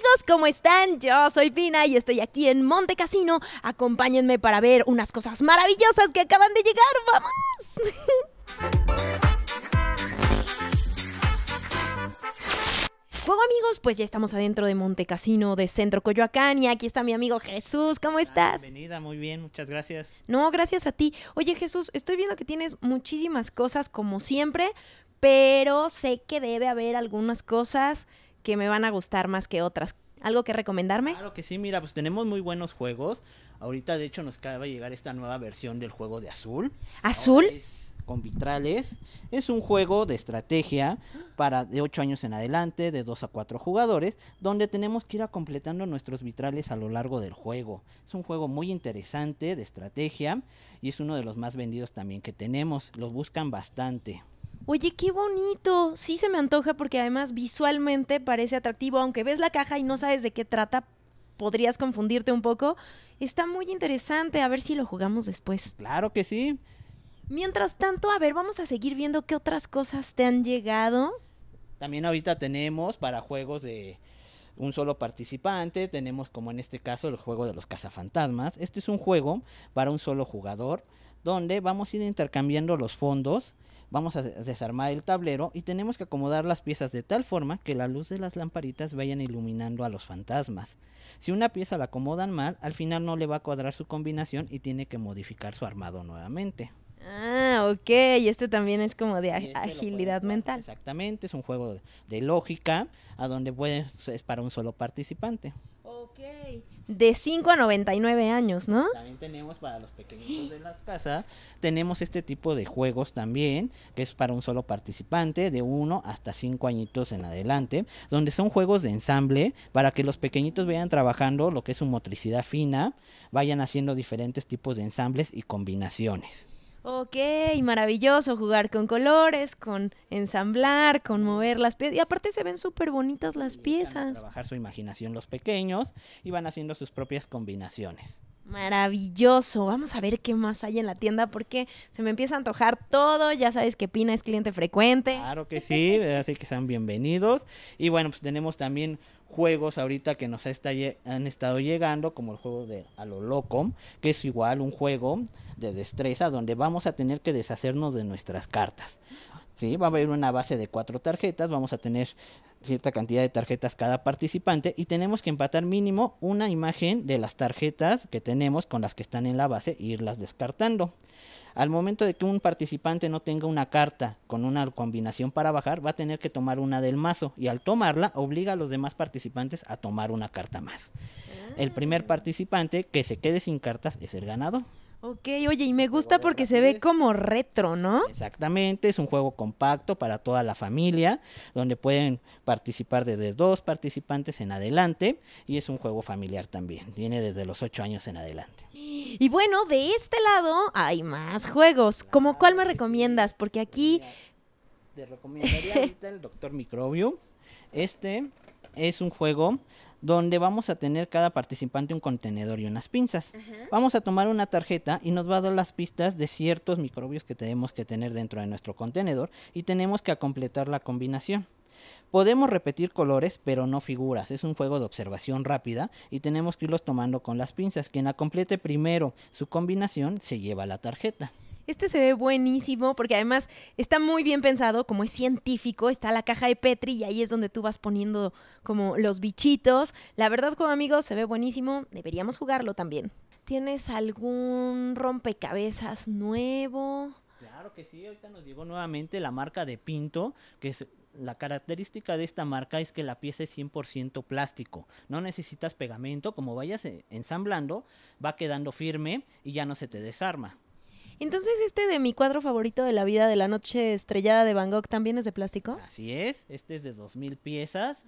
amigos, ¿cómo están? Yo soy Pina y estoy aquí en Montecassino. Acompáñenme para ver unas cosas maravillosas que acaban de llegar. ¡Vamos! Bueno, amigos, pues ya estamos adentro de Montecassino de Centro Coyoacán y aquí está mi amigo Jesús. ¿Cómo estás? Bienvenida, muy bien, muchas gracias. No, gracias a ti. Oye, Jesús, estoy viendo que tienes muchísimas cosas como siempre, pero sé que debe haber algunas cosas que me van a gustar más que otras. ¿Algo que recomendarme? Claro que sí, mira, pues tenemos muy buenos juegos. Ahorita, de hecho, nos acaba de llegar esta nueva versión del juego de Azul. ¿Azul? Con vitrales, es un juego de estrategia para de 8 años en adelante, de 2 a 4 jugadores, donde tenemos que ir completando nuestros vitrales a lo largo del juego. Es un juego muy interesante de estrategia y es uno de los más vendidos también que tenemos, los buscan bastante. Oye, qué bonito, sí se me antoja porque además visualmente parece atractivo, aunque ves la caja y no sabes de qué trata, podrías confundirte un poco. Está muy interesante, a ver si lo jugamos después. Claro que sí. Mientras tanto, a ver, vamos a seguir viendo qué otras cosas te han llegado. También ahorita tenemos para juegos de un solo participante, tenemos como en este caso el juego de los cazafantasmas. Este es un juego para un solo jugador, donde vamos a ir intercambiando los fondos, vamos a desarmar el tablero y tenemos que acomodar las piezas de tal forma que la luz de las lamparitas vayan iluminando a los fantasmas. Si una pieza la acomodan mal, al final no le va a cuadrar su combinación y tiene que modificar su armado nuevamente. Ah, ok, y este también es como de agilidad mental. Exactamente, es un juego de lógica, a donde es para un solo participante. Ok, de 5 a 99 años, ¿no? También tenemos para los pequeñitos de las casas, tenemos este tipo de juegos también, que es para un solo participante, de 1 hasta 5 añitos en adelante, donde son juegos de ensamble, para que los pequeñitos vayan trabajando lo que es su motricidad fina, vayan haciendo diferentes tipos de ensambles y combinaciones. Ok, maravilloso jugar con colores, con ensamblar, con mover las piezas. Y aparte se ven súper bonitas las piezas. Trabajar su imaginación los pequeños y van haciendo sus propias combinaciones. Maravilloso. Vamos a ver qué más hay en la tienda porque se me empieza a antojar todo. Ya sabes que Pina es cliente frecuente. Claro que sí, así que sean bienvenidos. Y bueno, pues tenemos también juegos ahorita que nos han estado llegando, como el juego de a lo loco, que es igual un juego de destreza donde vamos a tener que deshacernos de nuestras cartas. Sí, va a haber una base de 4 tarjetas, vamos a tener cierta cantidad de tarjetas cada participante y tenemos que empatar mínimo una imagen de las tarjetas que tenemos con las que están en la base e irlas descartando. Al momento de que un participante no tenga una carta con una combinación para bajar, va a tener que tomar una del mazo y al tomarla obliga a los demás participantes a tomar una carta más. El primer participante que se quede sin cartas es el ganador. Ok, oye, y me gusta porque se ve como retro, ¿no? Exactamente, es un juego compacto para toda la familia, donde pueden participar desde 2 participantes en adelante, y es un juego familiar también, viene desde los 8 años en adelante. Y bueno, de este lado hay más juegos, ¿como cuál me recomiendas? Porque aquí... Te recomendaría ahorita el Dr. Microbio, este... Es un juego donde vamos a tener cada participante un contenedor y unas pinzas. Ajá. Vamos a tomar una tarjeta y nos va a dar las pistas de ciertos microbios que tenemos que tener dentro de nuestro contenedor y tenemos que completar la combinación. Podemos repetir colores, pero no figuras. Es un juego de observación rápida y tenemos que irlos tomando con las pinzas. Quien la complete primero su combinación se lleva la tarjeta. Este se ve buenísimo porque además está muy bien pensado, como es científico, está la caja de Petri y ahí es donde tú vas poniendo como los bichitos. La verdad, como amigos, se ve buenísimo, deberíamos jugarlo también. ¿Tienes algún rompecabezas nuevo? Claro que sí, ahorita nos llegó nuevamente la marca de Pinto, que es... La característica de esta marca es que la pieza es 100% plástico, no necesitas pegamento, como vayas ensamblando va quedando firme y ya no se te desarma. Entonces, este de mi cuadro favorito de la vida, de la noche estrellada de Van Gogh, ¿también es de plástico? Así es, este es de 2000 piezas,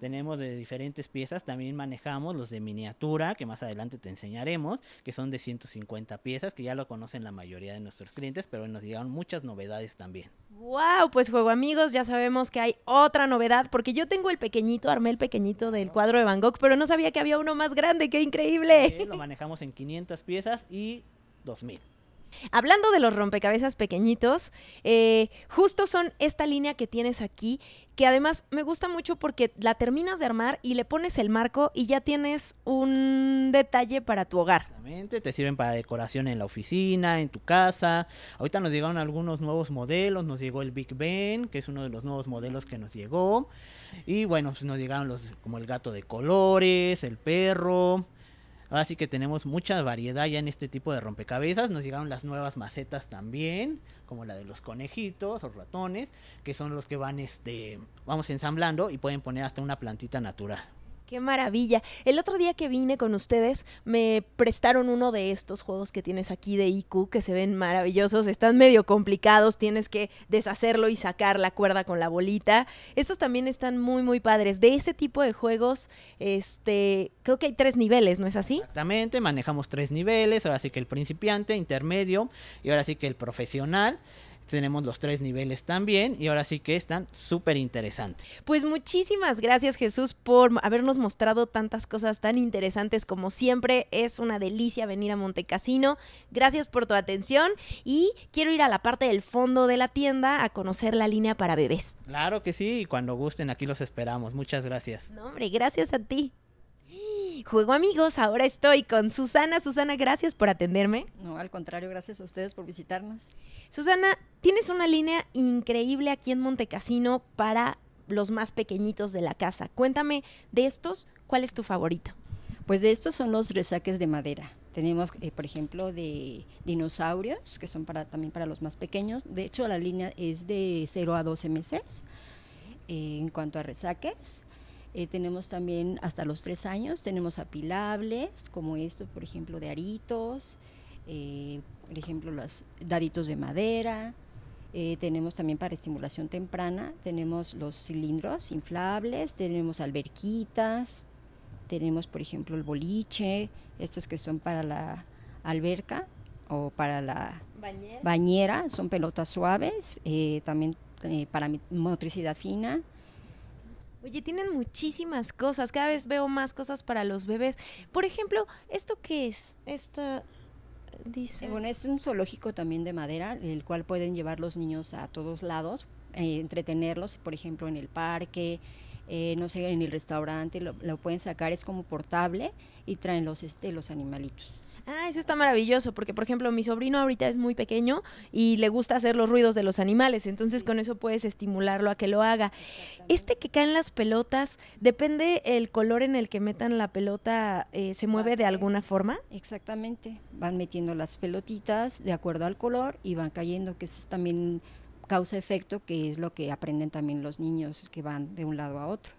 tenemos de diferentes piezas, también manejamos los de miniatura, que más adelante te enseñaremos, que son de 150 piezas, que ya lo conocen la mayoría de nuestros clientes, pero nos llegaron muchas novedades también. ¡Wow! Pues juego amigos, ya sabemos que hay otra novedad, porque yo tengo el pequeñito, armé el pequeñito del cuadro de Van Gogh, pero no sabía que había uno más grande, ¡qué increíble! Lo manejamos en 500 piezas y 2000. Hablando de los rompecabezas pequeñitos, justo son esta línea que tienes aquí, que además me gusta mucho porque la terminas de armar y le pones el marco y ya tienes un detalle para tu hogar. Exactamente, te sirven para decoración en la oficina, en tu casa. Ahorita nos llegaron algunos nuevos modelos, nos llegó el Big Ben, que es uno de los nuevos modelos que nos llegó. Y bueno, pues nos llegaron los como el gato de colores, el perro. Ahora sí que tenemos mucha variedad ya en este tipo de rompecabezas. Nos llegaron las nuevas macetas también, como la de los conejitos o ratones, que son los que van, vamos ensamblando y pueden poner hasta una plantita natural. ¡Qué maravilla! El otro día que vine con ustedes me prestaron uno de estos juegos que tienes aquí de IQ, que se ven maravillosos, están medio complicados, tienes que deshacerlo y sacar la cuerda con la bolita. Estos también están muy, muy padres. De ese tipo de juegos, creo que hay 3 niveles, ¿no es así? Exactamente, manejamos 3 niveles, ahora sí que el principiante, intermedio y ahora sí que el profesional. Tenemos los 3 niveles también y ahora sí que están súper interesantes. Pues muchísimas gracias, Jesús, por habernos mostrado tantas cosas tan interesantes como siempre. Es una delicia venir a Montecassino. Gracias por tu atención y quiero ir a la parte del fondo de la tienda a conocer la línea para bebés. Claro que sí, y cuando gusten aquí los esperamos. Muchas gracias. No, hombre, gracias a ti. Juego amigos, ahora estoy con Susana. Susana, gracias por atenderme. No, al contrario, gracias a ustedes por visitarnos. Susana, tienes una línea increíble aquí en Montecassino para los más pequeñitos de la casa. Cuéntame de estos, ¿cuál es tu favorito? Pues de estos son los resaques de madera. Tenemos, por ejemplo, de dinosaurios, que son también para los más pequeños. De hecho, la línea es de 0 a 12 meses en cuanto a resaques. Tenemos también hasta los 3 años, tenemos apilables, como estos, por ejemplo, de aritos, por ejemplo, los daditos de madera. Tenemos también para estimulación temprana, tenemos los cilindros inflables, tenemos alberquitas, tenemos, por ejemplo, el boliche, estos que son para la alberca o para la bañera, son pelotas suaves, también para motricidad fina. Oye, tienen muchísimas cosas, cada vez veo más cosas para los bebés. Por ejemplo, ¿esto qué es? Esta dice... Bueno, es un zoológico también de madera, el cual pueden llevar los niños a todos lados, entretenerlos, por ejemplo, en el parque, no sé, en el restaurante, lo pueden sacar, es como portable y traen los animalitos. Ah, eso está maravilloso, porque por ejemplo mi sobrino ahorita es muy pequeño y le gusta hacer los ruidos de los animales, entonces sí, con eso puedes estimularlo a que lo haga. Este que caen las pelotas, depende el color en el que metan la pelota, ¿se mueve de alguna forma? Exactamente, van metiendo las pelotitas de acuerdo al color y van cayendo, que es también causa-efecto, que es lo que aprenden también los niños que van de un lado a otro.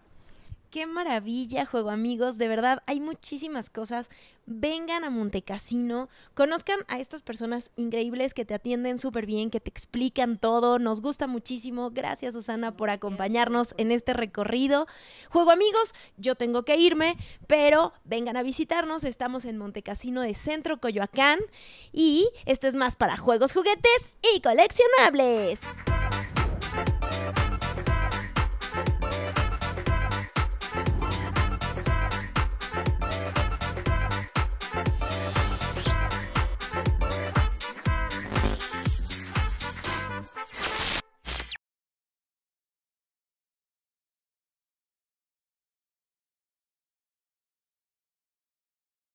¡Qué maravilla, juego amigos! De verdad, hay muchísimas cosas. Vengan a Montecassino, conozcan a estas personas increíbles que te atienden súper bien, que te explican todo. Nos gusta muchísimo. Gracias, Susana, por acompañarnos en este recorrido. Juego amigos, yo tengo que irme, pero vengan a visitarnos. Estamos en Montecassino de Centro Coyoacán y esto es más para juegos, juguetes y coleccionables.